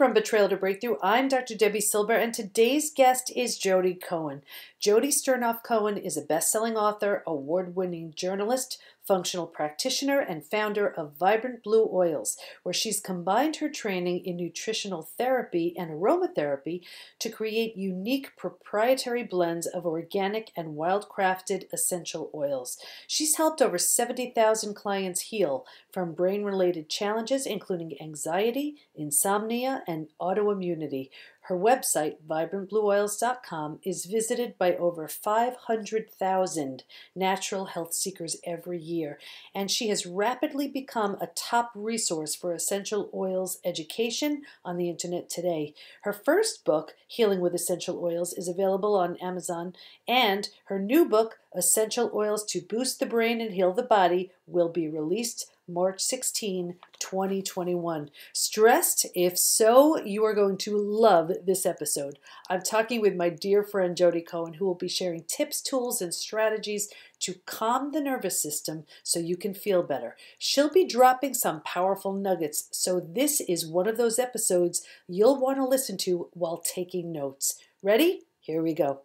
from Betrayal to Breakthrough. I'm Dr. Debi Silber, and today's guest is Jodi Cohen. Jodi Sternoff-Cohen is a best-selling author, award-winning journalist, functional practitioner, and founder of Vibrant Blue Oils, where she's combined her training in nutritional therapy and aromatherapy to create unique proprietary blends of organic and wildcrafted essential oils. She's helped over 70,000 clients heal from brain-related challenges, including anxiety, insomnia, and autoimmunity. Her website, VibrantBlueOils.com, is visited by over 500,000 natural health seekers every year, and she has rapidly become a top resource for essential oils education on the internet today. Her first book, Healing with Essential Oils, is available on Amazon, and her new book, Essential Oils to Boost the Brain and Heal the Body, will be released March 16, 2021. Stressed? If so, you are going to love this episode. I'm talking with my dear friend Jodi Cohen, who will be sharing tips, tools, and strategies to calm the nervous system so you can feel better. She'll be dropping some powerful nuggets, so this is one of those episodes you'll want to listen to while taking notes. Ready? Here we go.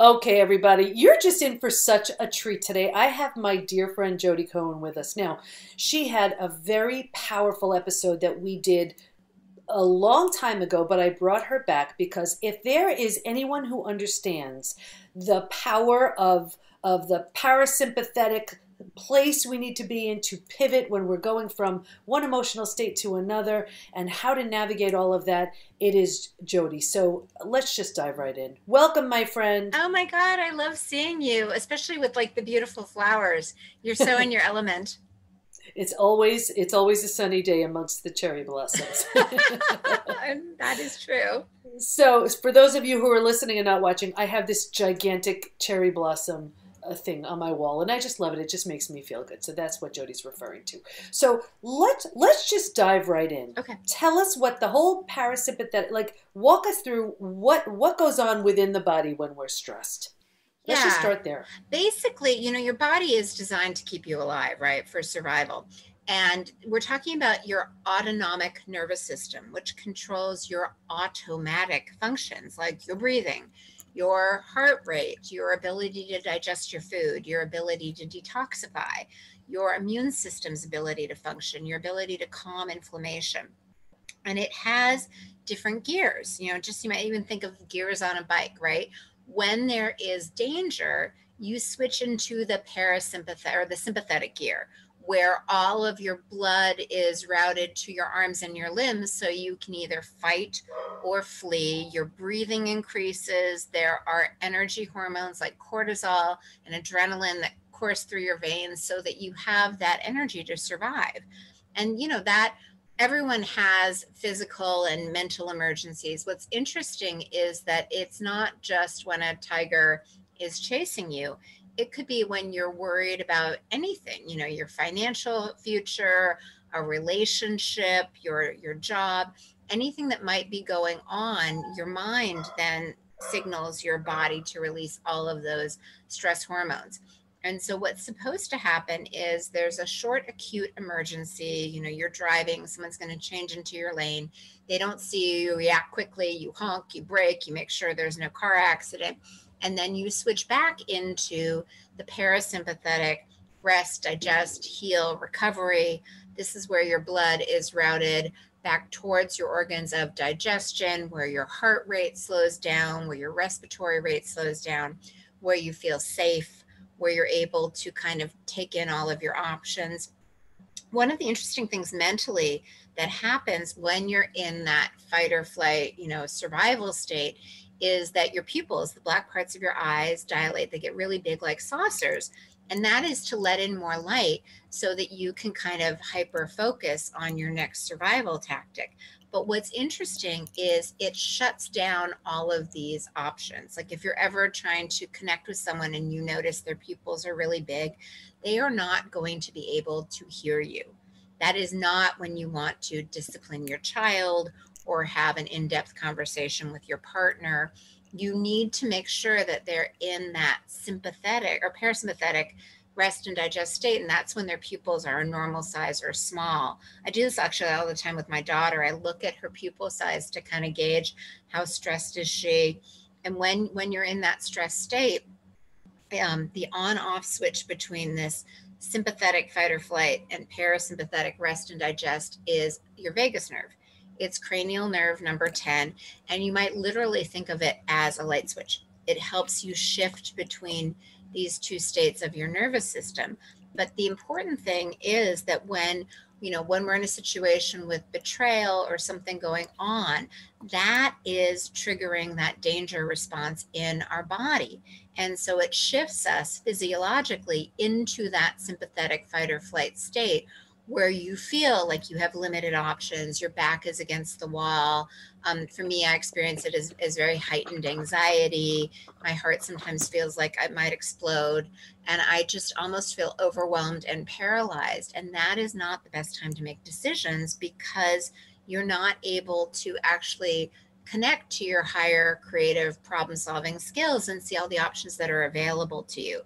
Okay, everybody, you're just in for such a treat today. I have my dear friend Jodi Cohen with us. Now, she had a very powerful episode that we did a long time ago, but I brought her back because if there is anyone who understands the power of the parasympathetic place we need to be in to pivot when we're going from one emotional state to another and how to navigate all of that, it is Jodi. So let's just dive right in. Welcome, my friend. Oh my God, I love seeing you, especially with like the beautiful flowers. You're so in your element. It's always a sunny day amongst the cherry blossoms. That is true. So for those of you who are listening and not watching, I have this gigantic cherry blossom thing on my wall, and I just love it. It just makes me feel good. So that's what Jodi's referring to. So let's just dive right in. Okay. Tell us what the whole parasympathetic, like walk us through what goes on within the body when we're stressed. Let's just start there. Basically, you know, your body is designed to keep you alive, right? For survival. And we're talking about your autonomic nervous system, which controls your automatic functions like your breathing, your heart rate, your ability to digest your food, your ability to detoxify, your immune system's ability to function, your ability to calm inflammation. And it has different gears. You know, just you might even think of gears on a bike, right? When there is danger, you switch into the parasympathetic or the sympathetic gear, where all of your blood is routed to your arms and your limbs so you can either fight or flee. Your breathing increases. There are energy hormones like cortisol and adrenaline that course through your veins so that you have that energy to survive. And, you know, that everyone has physical and mental emergencies. What's interesting is that it's not just when a tiger is chasing you. It could be when you're worried about anything, you know, your financial future, a relationship, your job, anything that might be going on. Your mind then signals your body to release all of those stress hormones. And so what's supposed to happen is there's a short acute emergency. You know, you're driving, someone's going to change into your lane. They don't see you, you react quickly, you honk, you brake, you make sure there's no car accident. And then you switch back into the parasympathetic rest, digest, heal, recovery. This is where your blood is routed back towards your organs of digestion, where your heart rate slows down, where your respiratory rate slows down, where you feel safe, where you're able to kind of take in all of your options. One of the interesting things mentally that happens when you're in that fight or flight, you know, survival state is that your pupils, the black parts of your eyes, dilate. They get really big like saucers. And that is to let in more light so that you can kind of hyper focus on your next survival tactic. But what's interesting is it shuts down all of these options. Like if you're ever trying to connect with someone and you notice their pupils are really big, they are not going to be able to hear you. That is not when you want to discipline your child or have an in-depth conversation with your partner. You need to make sure that they're in that sympathetic or parasympathetic rest and digest state, and that's when their pupils are a normal size or small. I do this actually all the time with my daughter. I look at her pupil size to kind of gauge how stressed is she. And when you're in that stress state, the on-off switch between this sympathetic fight or flight and parasympathetic rest and digest is your vagus nerve. It's cranial nerve number 10, and you might literally think of it as a light switch. It helps you shift between these two states of your nervous system. But the important thing is that when we're in a situation with betrayal or something going on, that is triggering that danger response in our body. And so it shifts us physiologically into that sympathetic fight or flight state where you feel like you have limited options, your back is against the wall. For me, I experience it as very heightened anxiety. My heart sometimes feels like I might explode, and I just almost feel overwhelmed and paralyzed. And that is not the best time to make decisions, because you're not able to actually connect to your higher creative problem-solving skills and see all the options that are available to you.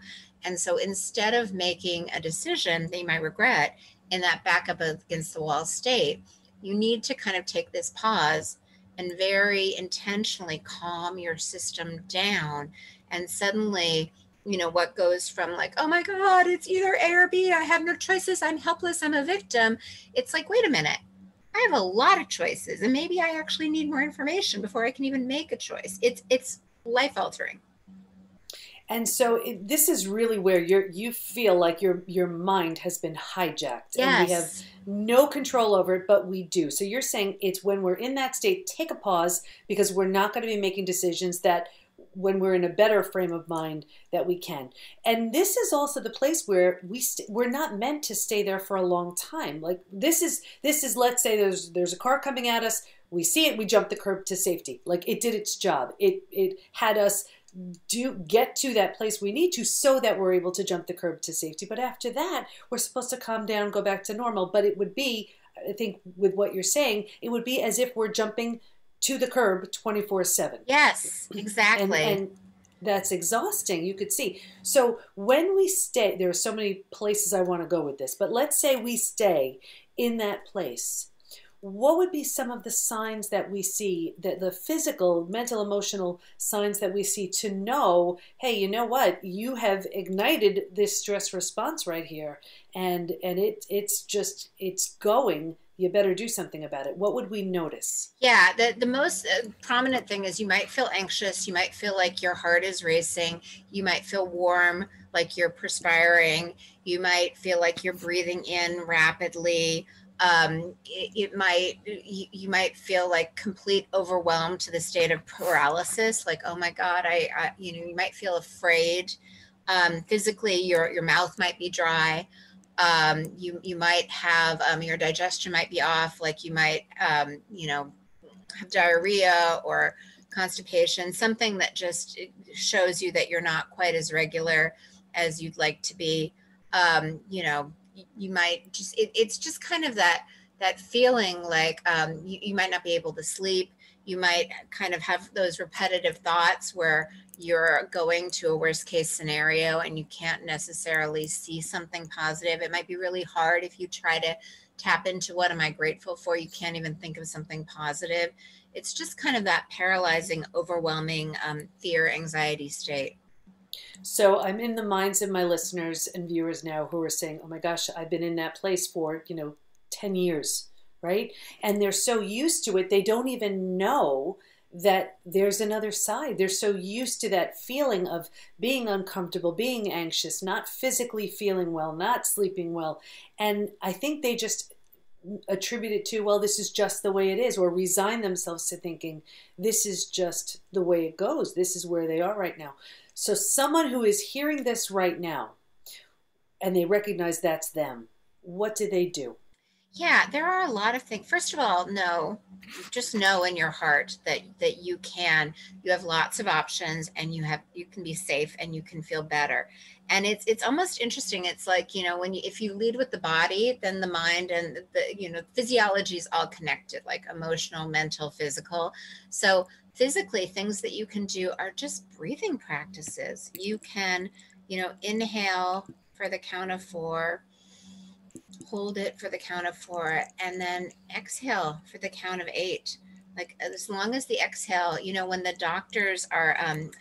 And so instead of making a decision that you might regret, in that back up against the wall state, you need to kind of take this pause and very intentionally calm your system down. And suddenly, what goes from like, oh my God, it's either A or B, I have no choices, I'm helpless, I'm a victim. It's like, wait a minute, I have a lot of choices, and maybe I actually need more information before I can even make a choice. It's life altering. And so this is really where you feel like your mind has been hijacked. Yes. And we have no control over it, but we do. So you're saying it's when we're in that state, take a pause, because we're not going to be making decisions that when we're in a better frame of mind that we can. And this is also the place where we're not meant to stay there for a long time. Like this is, let's say there's a car coming at us. We see it, we jump the curb to safety. Like it did its job. It had us get to that place we need to so that we're able to jump the curb to safety. But after that, we're supposed to calm down, go back to normal. But it would be, I think with what you're saying, it would be as if we're jumping to the curb 24/7. Yes, exactly. And that's exhausting, you could see. So when we stay, there are so many places I want to go with this, but let's say we stay in that place. What would be some of the signs that we see, that the physical, mental, emotional signs that we see to know, hey, you know what, you have ignited this stress response right here, and it's going, you better do something about it. What would we notice? Yeah, the most prominent thing is you might feel anxious, you might feel like your heart is racing, you might feel warm, like you're perspiring, you might feel like you're breathing in rapidly. You might feel like complete overwhelm to the state of paralysis. Like, oh my God, you might feel afraid. Physically, your mouth might be dry. You might have, your digestion might be off. Like you might, have diarrhea or constipation, something that just shows you that you're not quite as regular as you'd like to be. You might just, it's just kind of that feeling like you might not be able to sleep. You might kind of have those repetitive thoughts where you're going to a worst case scenario and you can't necessarily see something positive. It might be really hard if you try to tap into what am I grateful for? You can't even think of something positive. It's just kind of that paralyzing, overwhelming fear, anxiety state. So I'm in the minds of my listeners and viewers now who are saying, oh my gosh, I've been in that place for, 10 years, right? And they're so used to it, they don't even know that there's another side. They're so used to that feeling of being uncomfortable, being anxious, not physically feeling well, not sleeping well. And I think they just attribute it to, well, this is just the way it is, or resign themselves to thinking, this is just the way it goes. This is where they are right now. So someone who is hearing this right now and they recognize that's them, what do they do? Yeah, there are a lot of things. First of all, just know in your heart that you have lots of options and you can be safe and you can feel better. And it's almost interesting. It's like, if you lead with the body, then the mind and the physiology is all connected, like emotional, mental, physical. So physically, things that you can do are just breathing practices. You can, inhale for the count of four, hold it for the count of four, and then exhale for the count of eight. Like, as long as the exhale, you know, when the doctors are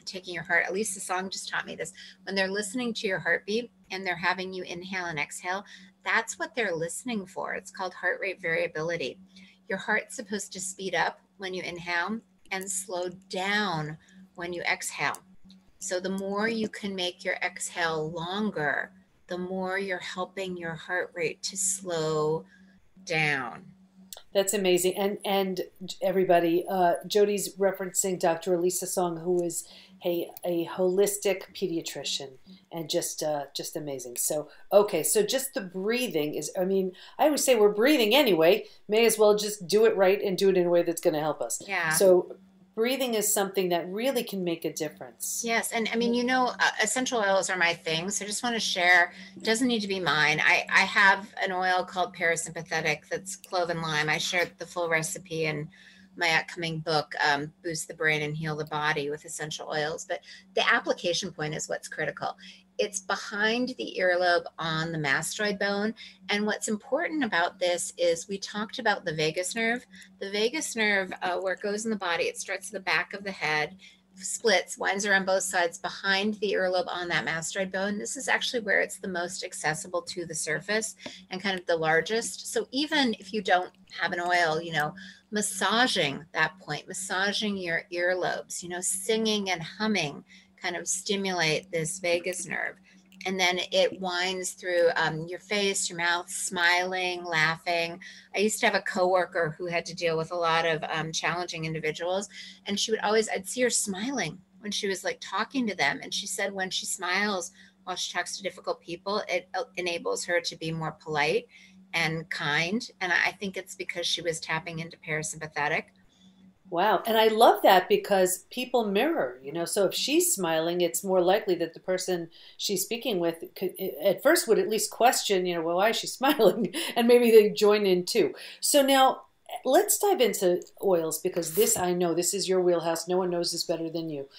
taking your heart, Elisa Song just taught me this, when they're listening to your heartbeat and they're having you inhale and exhale, that's what they're listening for. It's called heart rate variability. Your heart's supposed to speed up when you inhale and slow down when you exhale. So the more you can make your exhale longer, the more you're helping your heart rate to slow down. That's amazing. And everybody, Jodi's referencing Dr. Elisa Song, who is a holistic pediatrician and just amazing. So, okay. So just the breathing is, I mean, I always say we're breathing anyway, may as well just do it right and do it in a way that's going to help us. Yeah. So breathing is something that really can make a difference. Yes. And I mean, you know, essential oils are my thing. So I just want to share, it doesn't need to be mine. I have an oil called Parasympathetic that's clove and lime. I shared the full recipe in my upcoming book, Boost the Brain and Heal the Body with Essential Oils. But the application point is what's critical. It's behind the earlobe on the mastoid bone. And what's important about this is we talked about the vagus nerve. The vagus nerve, where it goes in the body, it starts at the back of the head, splits, winds around both sides behind the earlobe on that mastoid bone. This is actually where it's the most accessible to the surface and kind of the largest. So even if you don't have an oil, you know, massaging that point, massaging your earlobes, you know, singing and humming, kind of stimulate this vagus nerve. And then it winds through your face, your mouth, smiling, laughing. I used to have a coworker who had to deal with a lot of challenging individuals. And she would always, I'd see her smiling when she was like talking to them. And she said when she smiles while she talks to difficult people, it enables her to be more polite and kind. And I think it's because she was tapping into parasympathetic. Wow. And I love that because people mirror, you know, so if she's smiling, it's more likely that the person she's speaking with could, at first would at least question, you know, well, why is she smiling? And maybe they join in too. So now let's dive into oils because this, I know this is your wheelhouse. No one knows this better than you.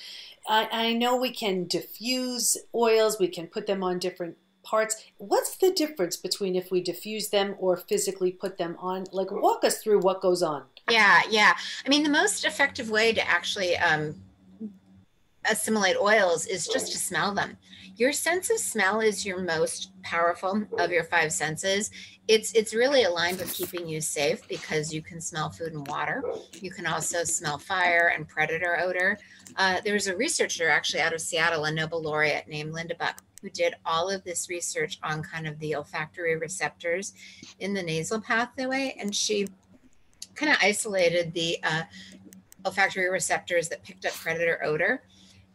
I know we can diffuse oils. We can put them on different parts. What's the difference between if we diffuse them or physically put them on? Like, walk us through what goes on. Yeah. Yeah. I mean, the most effective way to actually assimilate oils is just to smell them. Your sense of smell is your most powerful of your five senses. It's really aligned with keeping you safe because you can smell food and water. You can also smell fire and predator odor. There's a researcher actually out of Seattle, a Nobel laureate named Linda Buck, who did all of this research on kind of the olfactory receptors in the nasal pathway. And she kind of isolated the olfactory receptors that picked up predator odor.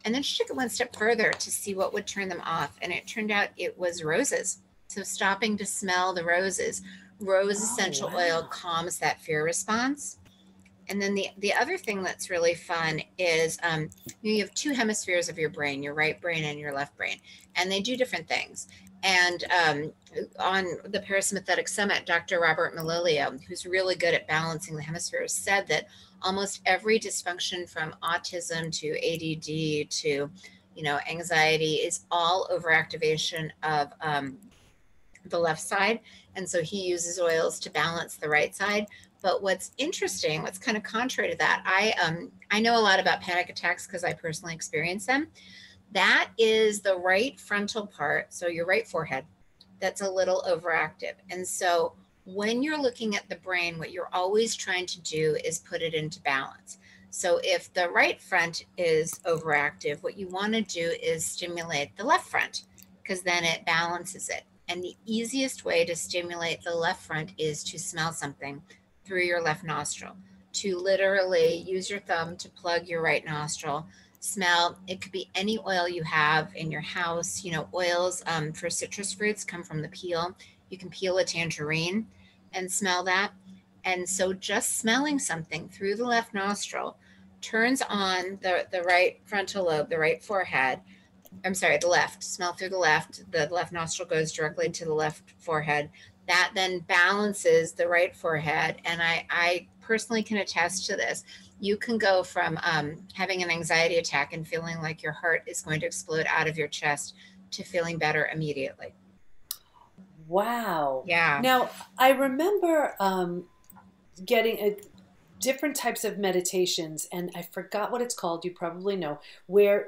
And then she took it one step further to see what would turn them off. And it turned out it was roses. So stopping to smell the roses. Rose essential oil calms that fear response. And then the other thing that's really fun is you have two hemispheres of your brain, your right brain and your left brain, and they do different things. And on the Parasympathetic Summit, Dr. Robert Melillo, who's really good at balancing the hemispheres, said that almost every dysfunction from autism to ADD to, you know, anxiety is all overactivation of the left side. And so he uses oils to balance the right side. But what's interesting, what's kind of contrary to that, I know a lot about panic attacks because I personally experience them. That is the right frontal part, so your right forehead, that's a little overactive. And so when you're looking at the brain, what you're always trying to do is put it into balance. So if the right front is overactive, what you want to do is stimulate the left front because then it balances it. And the easiest way to stimulate the left front is to smell something through your left nostril, to literally use your thumb to plug your right nostril. Smell, it could be any oil you have in your house. You know, oils for citrus fruits come from the peel. You can peel a tangerine and smell that. And so just smelling something through the left nostril turns on the right frontal lobe, the right forehead. I'm sorry, the left. Smell through the left. The left nostril goes directly to the left forehead. That then balances the right forehead. And I personally can attest to this. You can go from having an anxiety attack and feeling like your heart is going to explode out of your chest to feeling better immediately. Wow. Yeah. Now, I remember getting different types of meditations, and I forgot what it's called, you probably know, where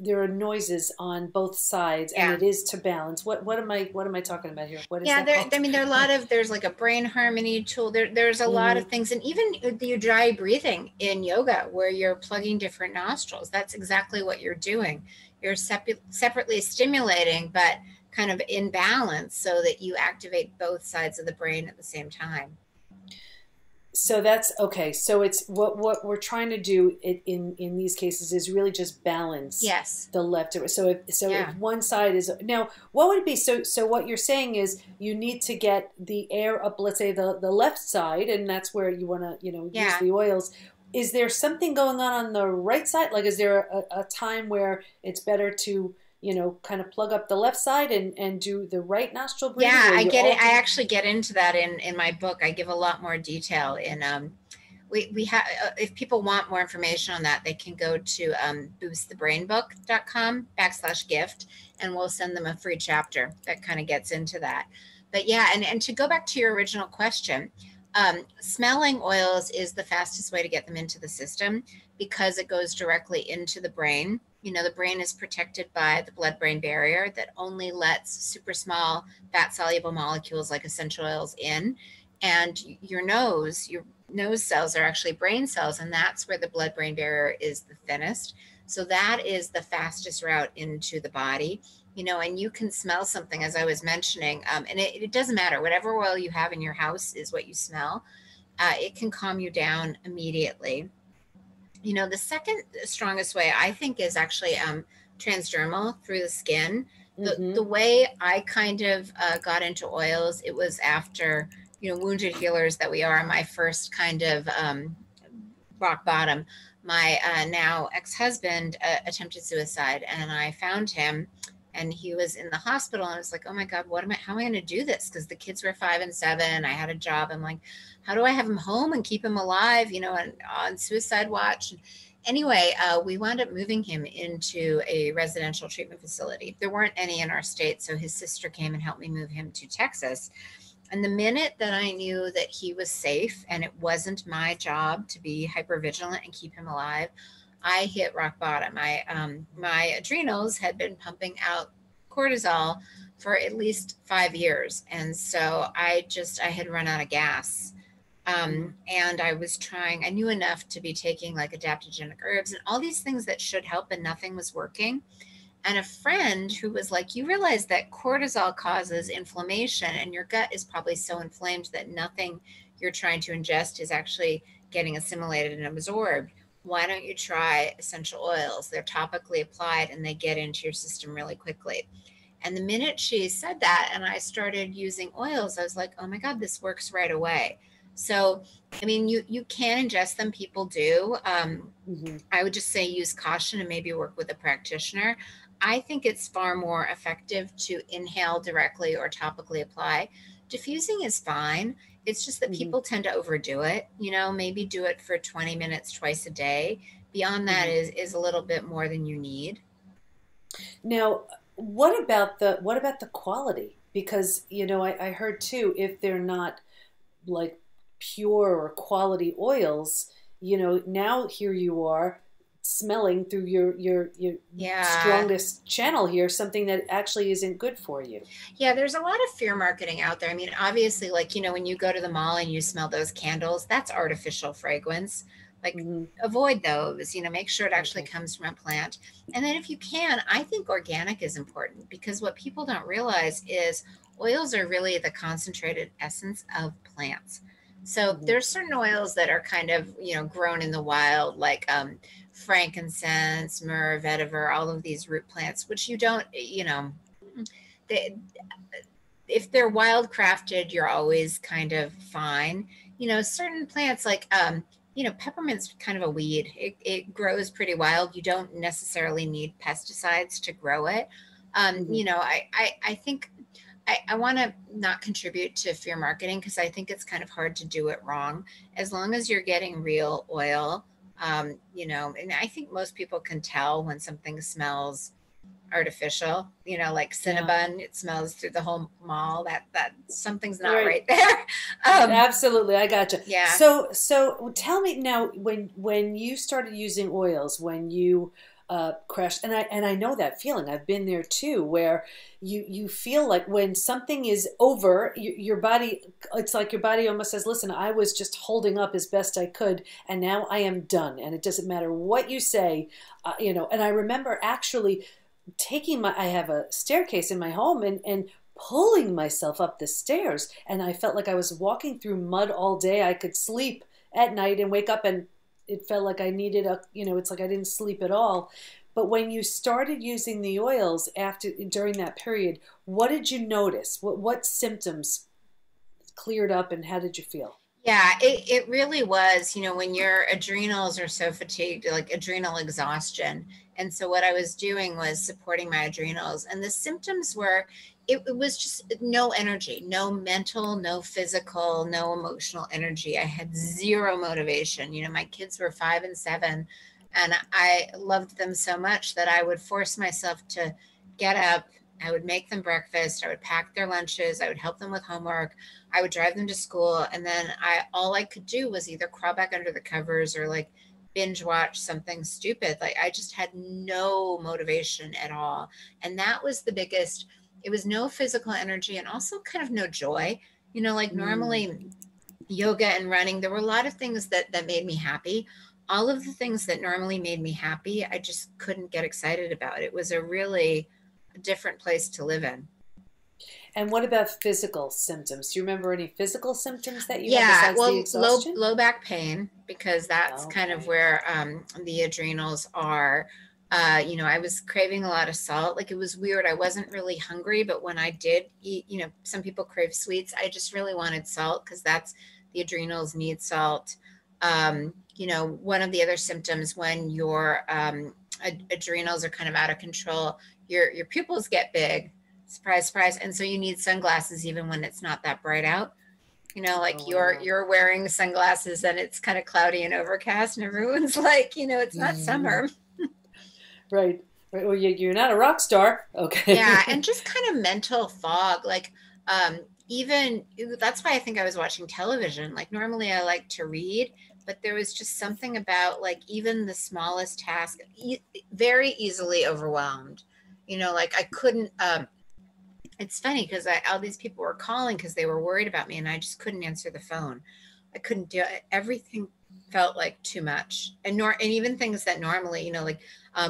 there are noises on both sides, yeah, and it is to balance. What am I talking about here? What is that called? I mean, there are a lot of, there's like a brain harmony tool. There's a lot of things, and even the ujjayi breathing in yoga, where you're plugging different nostrils. That's exactly what you're doing. You're separately stimulating, but kind of in balance, so that you activate both sides of the brain at the same time. So that's okay. So it's what we're trying to do in these cases is really just balance. Yes. The left. So if one side is now, what would it be? So what you're saying is you need to get the air up, let's say the left side, and that's where you want to, use the oils. Is there something going on the right side? Like, is there a time where it's better to, kind of plug up the left side and do the right nostril breathing? Yeah, I get it. I actually get into that in my book. I give a lot more detail in, we have, if people want more information on that, they can go to boostthebrainbook.com/gift, and we'll send them a free chapter that kind of gets into that. But yeah, and to go back to your original question, smelling oils is the fastest way to get them into the system, because it goes directly into the brain. The brain is protected by the blood-brain barrier that only lets super small fat-soluble molecules like essential oils in. And your nose cells are actually brain cells, and that's where the blood-brain barrier is the thinnest. So that is the fastest route into the body. And you can smell something, as I was mentioning, and it doesn't matter. Whatever oil you have in your house is what you smell. It can calm you down immediately. The second strongest way, I think, is actually transdermal, through the skin. Mm-hmm. The way I kind of got into oils, it was after, wounded healers that we are, my first kind of rock bottom. My now ex-husband attempted suicide, and I found him. And he was in the hospital, and I was like, oh my God, how am I going to do this? Because the kids were 5 and 7. I had a job. I'm like, how do I have him home and keep him alive, and on suicide watch? Anyway, we wound up moving him into a residential treatment facility. There weren't any in our state. So his sister came and helped me move him to Texas. And the minute that I knew that he was safe and it wasn't my job to be hypervigilant and keep him alive, I hit rock bottom. My adrenals had been pumping out cortisol for at least 5 years. And so I had run out of gas. And I knew enough to be taking like adaptogenic herbs and all these things that should help, and nothing was working. And a friend who was like, you realize that cortisol causes inflammation, and your gut is probably so inflamed that nothing you're trying to ingest is actually getting assimilated and absorbed. Why don't you try essential oils? They're topically applied and they get into your system really quickly. And the minute she said that and I started using oils, I was like, oh my God, this works right away. So, I mean, you can ingest them, people do. I would just say use caution and maybe work with a practitioner. I think it's far more effective to inhale directly or topically apply. Diffusing is fine. It's just that people tend to overdo it, maybe do it for 20 minutes twice a day. Beyond that is a little bit more than you need. Now, what about the quality? Because, I heard too, if they're not like pure or quality oils, now here you are smelling through your strongest channel here, something that actually isn't good for you. Yeah, there's a lot of fear marketing out there. I mean, obviously, like, when you go to the mall and you smell those candles, that's artificial fragrance. Like, avoid those, make sure it actually comes from a plant. And then if you can, I think organic is important, because what people don't realize is oils are really the concentrated essence of plants. So there's certain oils that are kind of, grown in the wild, like frankincense, myrrh, vetiver, all of these root plants, which you don't, if they're wildcrafted, you're always kind of fine. Certain plants like, peppermint's kind of a weed. It grows pretty wild. You don't necessarily need pesticides to grow it. I think I want to not contribute to fear marketing, because I think it's kind of hard to do it wrong. As long as you're getting real oil, and I think most people can tell when something smells artificial, you know, like Cinnabon, it smells through the whole mall, that something's not right there. Absolutely. I gotcha. Yeah. So tell me now, when you started using oils, when you crashed, and I know that feeling, I've been there too, where you feel like when something is over, your body, it's like your body almost says, listen, I was just holding up as best I could, and now I am done. And it doesn't matter what you say, you know, and I remember actually taking I have a staircase in my home, and pulling myself up the stairs, and I felt like I was walking through mud all day. I could sleep at night and wake up, and it felt like I needed you know, it's like I didn't sleep at all. But when you started using the oils during that period, what did you notice? What symptoms cleared up, and how did you feel? Yeah, it really was, you know, when your adrenals are so fatigued, like adrenal exhaustion. And so what I was doing was supporting my adrenals, and the symptoms were, it was just no energy, no mental, no physical, no emotional energy. I had zero motivation. You know, my kids were 5 and 7, and I loved them so much that I would force myself to get up. I would make them breakfast. I would pack their lunches. I would help them with homework. I would drive them to school. And then all I could do was either crawl back under the covers or like binge watch something stupid. Like I just had no motivation at all. And that was the biggest, it was no physical energy and also kind of no joy, you know, like normally yoga and running, there were a lot of things that made me happy. All of the things that normally made me happy, I just couldn't get excited about. It was a really different place to live in. And what about physical symptoms? Do you remember any physical symptoms that you had besides the exhaustion? Low back pain, because that's kind of where the adrenals are. You know, I was craving a lot of salt. Like it was weird. I wasn't really hungry, but when I did eat, you know, some people crave sweets. I just really wanted salt because that's the adrenals need salt. You know, one of the other symptoms when your adrenals are kind of out of control, your pupils get big, surprise, surprise. And so you need sunglasses even when it's not that bright out, you know, like you're wearing sunglasses and it's kind of cloudy and overcast and everyone's like, you know, it's not summer. Right. Right. Well, you're not a rock star. Okay. Yeah. And just kind of mental fog. Like, even that's why I think I was watching television. Like normally I like to read, but there was just something about like even the smallest task, very easily overwhelmed, you know, like I couldn't, it's funny because all these people were calling because they were worried about me and I just couldn't answer the phone. I couldn't do it. Everything felt like too much. And even things that normally, you know, like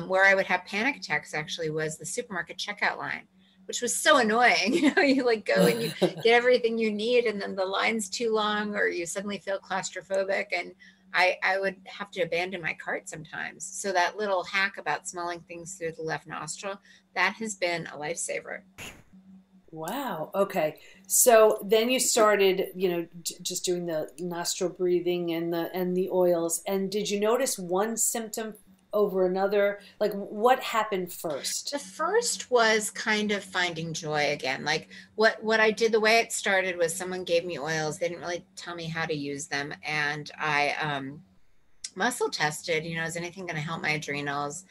where I would have panic attacks actually was the supermarket checkout line, which was so annoying. You know, you like go and you get everything you need and then the line's too long or you suddenly feel claustrophobic. And I would have to abandon my cart sometimes. So that little hack about smelling things through the left nostril, that has been a lifesaver. Wow. Okay. So then you started, you know, just doing the nostril breathing and the oils. And did you notice one symptom over another? Like what happened first? The first was kind of finding joy again. Like what I did, the way it started was someone gave me oils. They didn't really tell me how to use them. And I muscle tested, you know, is anything going to help my adrenals?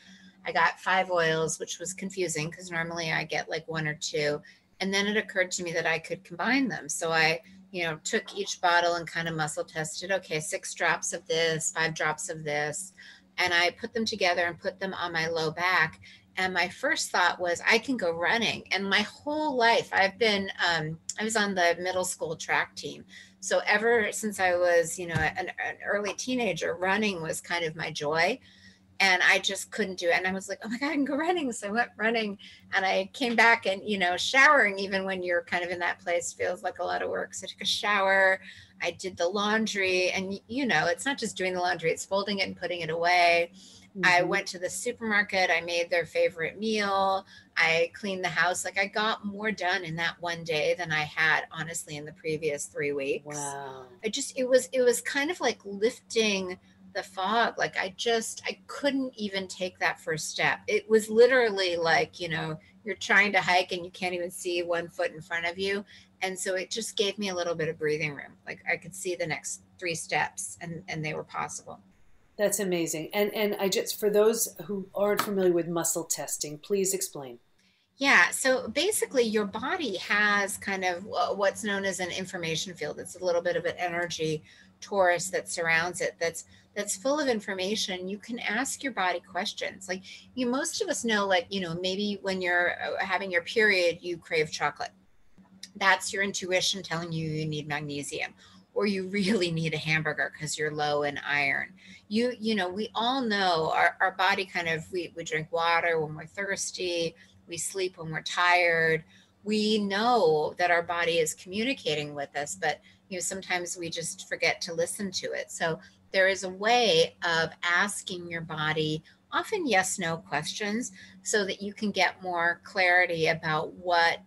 I got 5 oils, which was confusing because normally I get like 1 or 2. And then it occurred to me that I could combine them. So I, you know, took each bottle and kind of muscle tested, okay, 6 drops of this, 5 drops of this. And I put them together and put them on my low back. And my first thought was I can go running. And my whole life I've been, I was on the middle school track team. So ever since I was, you know, an early teenager, running was kind of my joy. And I just couldn't do it. And I was like, oh my God, I can go running. So I went running and I came back and, you know, showering, even when you're kind of in that place, feels like a lot of work. So I took a shower, I did the laundry and, you know, it's not just doing the laundry, it's folding it and putting it away. Mm-hmm. I went to the supermarket, I made their favorite meal. I cleaned the house. Like I got more done in that one day than I had honestly in the previous 3 weeks. Wow. It was kind of like lifting the fog. Like I couldn't even take that first step. It was literally like, you know, you're trying to hike and you can't even see one foot in front of you. And so it just gave me a little bit of breathing room. Like I could see the next 3 steps and they were possible. That's amazing. And I just, for those who aren't familiar with muscle testing, please explain. Yeah, so basically your body has kind of what's known as an information field. It's a little bit of an energy torus that surrounds it, that's full of information. You can ask your body questions. Like, you, most of us know, like, you know, maybe when you're having your period, you crave chocolate. That's your intuition telling you you need magnesium, or you really need a hamburger because you're low in iron. You know, we all know our body kind of, we drink water when we're thirsty, we sleep when we're tired. We know that our body is communicating with us, but you know, sometimes we just forget to listen to it. So there is a way of asking your body often yes, no questions so that you can get more clarity about what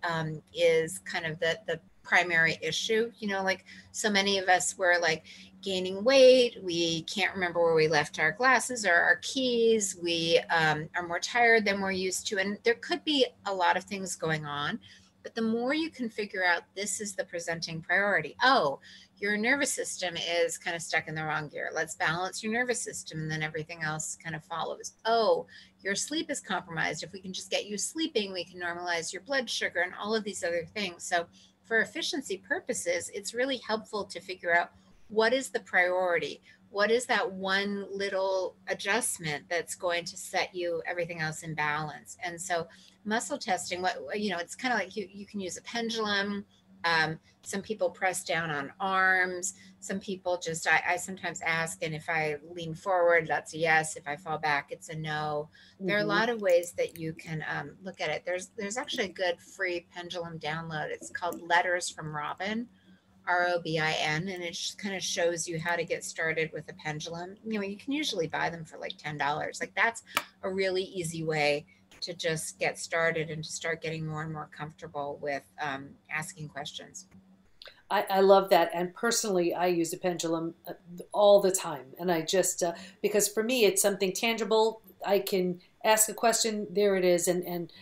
is kind of the primary issue. You know, like so many of us were like gaining weight. We can't remember where we left our glasses or our keys. We are more tired than we're used to. And there could be a lot of things going on, but the more you can figure out, this is the presenting priority. Oh, your nervous system is kind of stuck in the wrong gear. Let's balance your nervous system, and then everything else kind of follows. Oh, your sleep is compromised. If we can just get you sleeping, we can normalize your blood sugar and all of these other things. So for efficiency purposes, it's really helpful to figure out what is the priority? What is that one little adjustment that's going to set you everything else in balance? And so muscle testing, you know, it's kind of like you can use a pendulum. Some people press down on arms. Some people just, I sometimes ask, and if I lean forward, that's a yes. If I fall back, it's a no. Mm-hmm. There are a lot of ways that you can look at it. There's actually a good free pendulum download. It's called Letters from Robin, ROBIN, and it just kind of shows you how to get started with a pendulum. You know, you can usually buy them for like $10. Like, that's a really easy way to just get started and to start getting more and more comfortable with asking questions. I love that. And personally, I use a pendulum all the time. And I just, because for me, it's something tangible. I can ask a question, there it is. And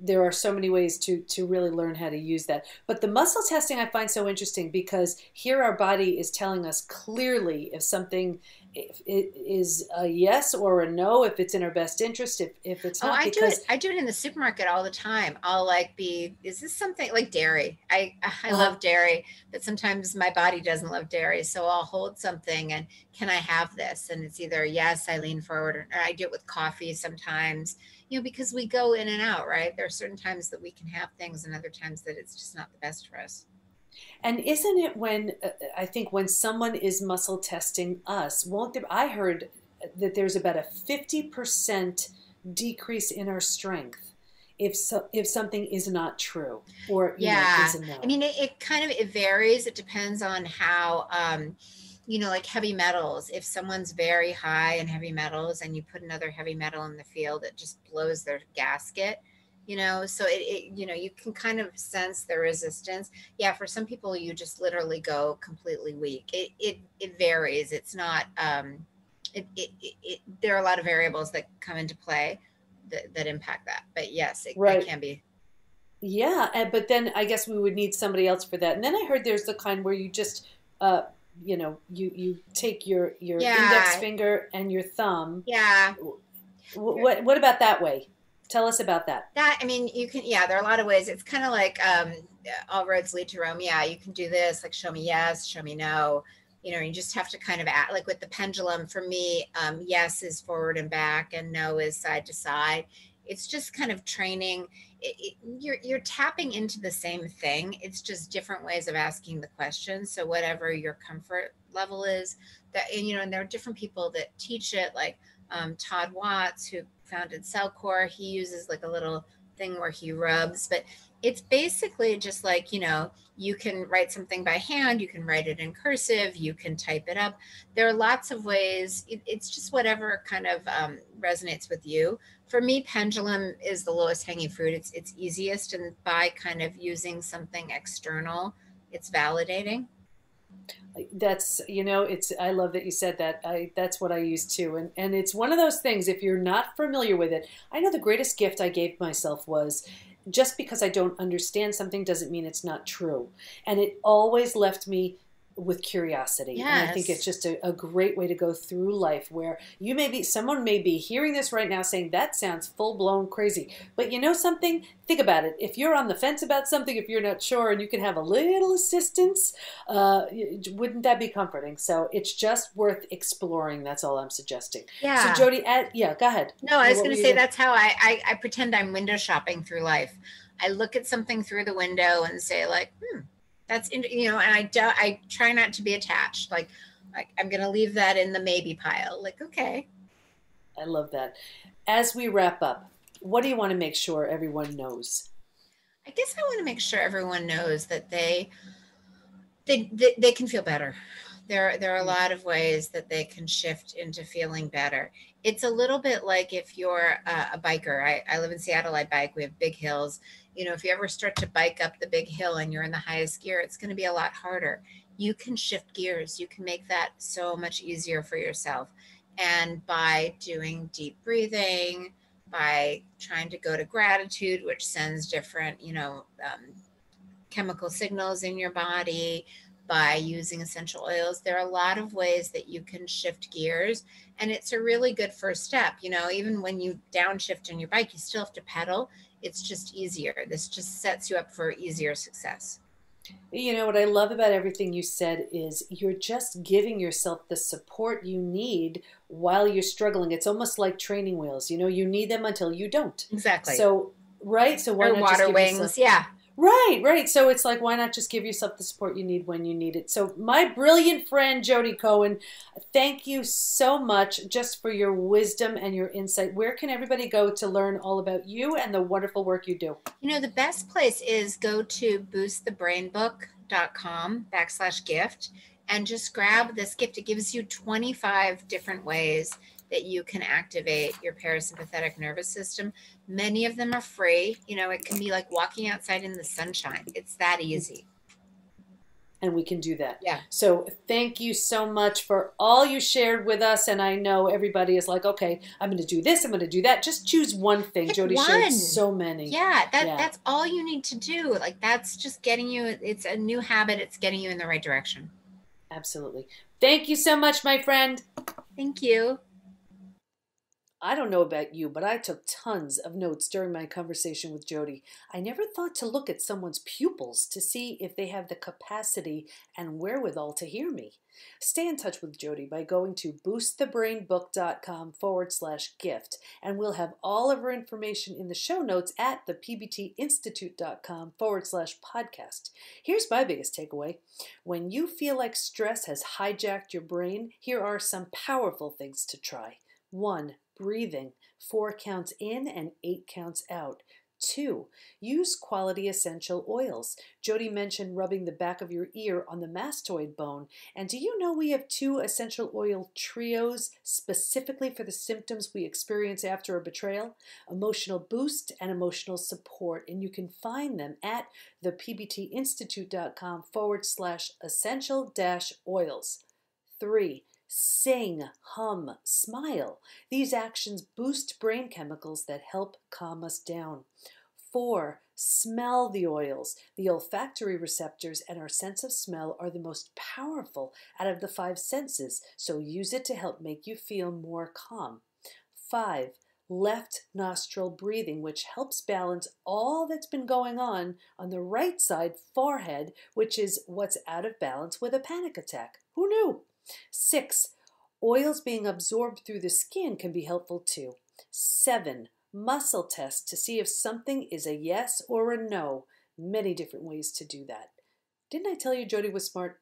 there are so many ways to really learn how to use that. But the muscle testing I find so interesting, because here our body is telling us clearly if something if it is a yes or a no, if it's in our best interest, if it's not. Oh, I do it in the supermarket all the time. I'll like be, is this something like dairy? I love dairy, but sometimes my body doesn't love dairy. So I'll hold something and can I have this? And it's either yes, I lean forward, or I do it with coffee sometimes, you know, because we go in and out, right? There are certain times that we can have things and other times that it's just not the best for us. And isn't it when, I think when someone is muscle testing us, I heard that there's about a 50% decrease in our strength if something is not true, or, yeah, you know, is a no. I mean, it varies. It depends on how, you know, like heavy metals, if someone's very high in heavy metals and you put another heavy metal in the field, it just blows their gasket. You know, so you know, you can kind of sense the resistance. Yeah, for some people, you just literally go completely weak. It varies. It's not, there are a lot of variables that come into play that impact that. But yes, it can be. Yeah, but then I guess we would need somebody else for that. And then I heard there's the kind where you just, you know, you take your index finger and your thumb. Yeah. What about that way? Tell us about that. That, I mean, you can, yeah, there are a lot of ways. It's kind of like all roads lead to Rome. Yeah, you can do this, like show me yes, show me no. You know, you just have to kind of act like with the pendulum. For me, yes is forward and back and no is side to side. It's just kind of training. You're tapping into the same thing. It's just different ways of asking the question. So whatever your comfort level is, that, and, you know, and there are different people that teach it, like Todd Watts, who founded Cellcor. He uses like a little thing where he rubs, but it's basically just like, you know, you can write something by hand, you can write it in cursive, you can type it up. There are lots of ways. It's just whatever kind of resonates with you. For me, pendulum is the lowest hanging fruit. It's easiest, and by kind of using something external, it's validating. That's, you know, it's, I love that you said that. That's what I use too. And it's one of those things, if you're not familiar with it, I know the greatest gift I gave myself was, just because I don't understand something doesn't mean it's not true. And it always left me with curiosity. Yes. And I think it's just a great way to go through life, where you may be, someone may be hearing this right now saying, that sounds full-blown crazy. But you know something? Think about it. If you're on the fence about something, if you're not sure, and you can have a little assistance, wouldn't that be comforting? So it's just worth exploring. That's all I'm suggesting. Yeah. So Jodi, yeah, go ahead. No, I was going to say that's how I pretend I'm window shopping through life. I look at something through the window and say like, that's, you know, and I try not to be attached. Like, I'm going to leave that in the maybe pile. Like, okay. I love that. As we wrap up, what do you want to make sure everyone knows? I guess I want to make sure everyone knows that they can feel better. There are a lot of ways that they can shift into feeling better. It's a little bit like if you're a biker. I live in Seattle. I bike. We have big hills. You know, if you ever start to bike up the big hill and you're in the highest gear, it's going to be a lot harder. You can shift gears. You can make that so much easier for yourself. And by doing deep breathing, by trying to go to gratitude, which sends different, you know, chemical signals in your body, by using essential oils. There are a lot of ways that you can shift gears, and it's a really good first step. You know, even when you downshift on your bike, you still have to pedal. It's just easier. This just sets you up for easier success. You know, what I love about everything you said is you're just giving yourself the support you need while you're struggling. It's almost like training wheels. You know, you need them until you don't. Exactly. So, right. So why not just give yourself water wings. Yeah. Right, right. So it's like, why not just give yourself the support you need when you need it? So my brilliant friend, Jodi Cohen, thank you so much just for your wisdom and your insight. Where can everybody go to learn all about you and the wonderful work you do? You know, the best place is go to boostthebrainbook.com/gift and just grab this gift. It gives you 25 different ways that you can activate your parasympathetic nervous system. Many of them are free. You know, it can be like walking outside in the sunshine. It's that easy. And we can do that. Yeah. So thank you so much for all you shared with us. And I know everybody is like, okay, I'm going to do this. I'm going to do that. Just choose one thing. Jodi shared so many. Yeah, that's all you need to do. Like, that's just getting you. It's a new habit. It's getting you in the right direction. Absolutely. Thank you so much, my friend. Thank you. I don't know about you, but I took tons of notes during my conversation with Jodi. I never thought to look at someone's pupils to see if they have the capacity and wherewithal to hear me. Stay in touch with Jodi by going to boostthebrainbook.com/gift, and we'll have all of her information in the show notes at the pbtinstitute.com/podcast. Here's my biggest takeaway. When you feel like stress has hijacked your brain, here are some powerful things to try. 1. Breathing, 4 counts in and 8 counts out. 2, use quality essential oils. Jodi mentioned rubbing the back of your ear on the mastoid bone. And do you know we have 2 essential oil trios specifically for the symptoms we experience after a betrayal? Emotional boost and emotional support. And you can find them at thepbtinstitute.com /essential-oils. 3, sing, hum, smile. These actions boost brain chemicals that help calm us down. 4, smell the oils. The olfactory receptors and our sense of smell are the most powerful out of the 5 senses, so use it to help make you feel more calm. 5, left nostril breathing, which helps balance all that's been going on the right side forehead, which is what's out of balance with a panic attack. Who knew? 6, oils being absorbed through the skin can be helpful too. 7, muscle test to see if something is a yes or a no. Many different ways to do that. Didn't I tell you Jodi was smart?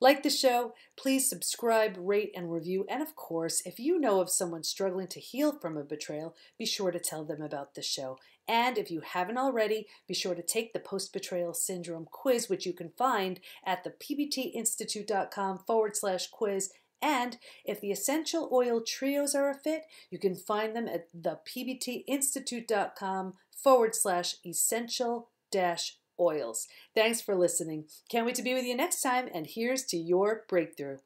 Like the show, please subscribe, rate, and review. And of course, if you know of someone struggling to heal from a betrayal, be sure to tell them about the show. And if you haven't already, be sure to take the Post-Betrayal Syndrome quiz, which you can find at the pbtinstitute.com /quiz. And if the essential oil trios are a fit, you can find them at the pbtinstitute.com /essential-oils. Thanks for listening. Can't wait to be with you next time, and here's to your breakthrough.